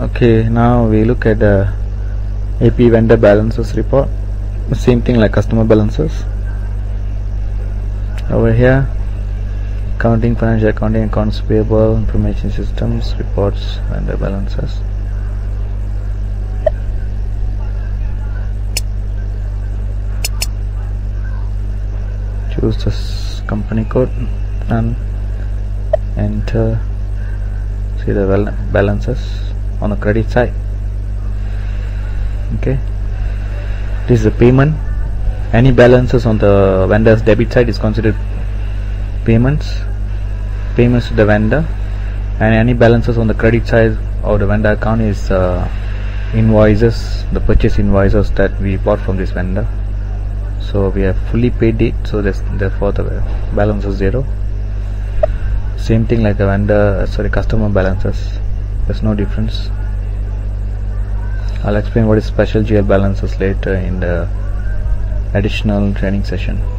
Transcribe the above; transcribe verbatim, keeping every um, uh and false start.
Okay, now we look at the A P vendor balances report. Same thing like customer balances. Over here, accounting, financial accounting, accounts payable, information systems, reports, vendor balances. Choose this company code and enter. See the balances on the credit side. Okay, this is the payment. Any balances on the vendor's debit side is considered payments payments to the vendor, and any balances on the credit side of the vendor account is uh, invoices, the purchase invoices that we bought from this vendor. So we have fully paid it, so that's therefore the balance is zero. Same thing like the vendor, sorry, customer balances. There's no difference. I'll explain what is special G L balances later in the additional training session.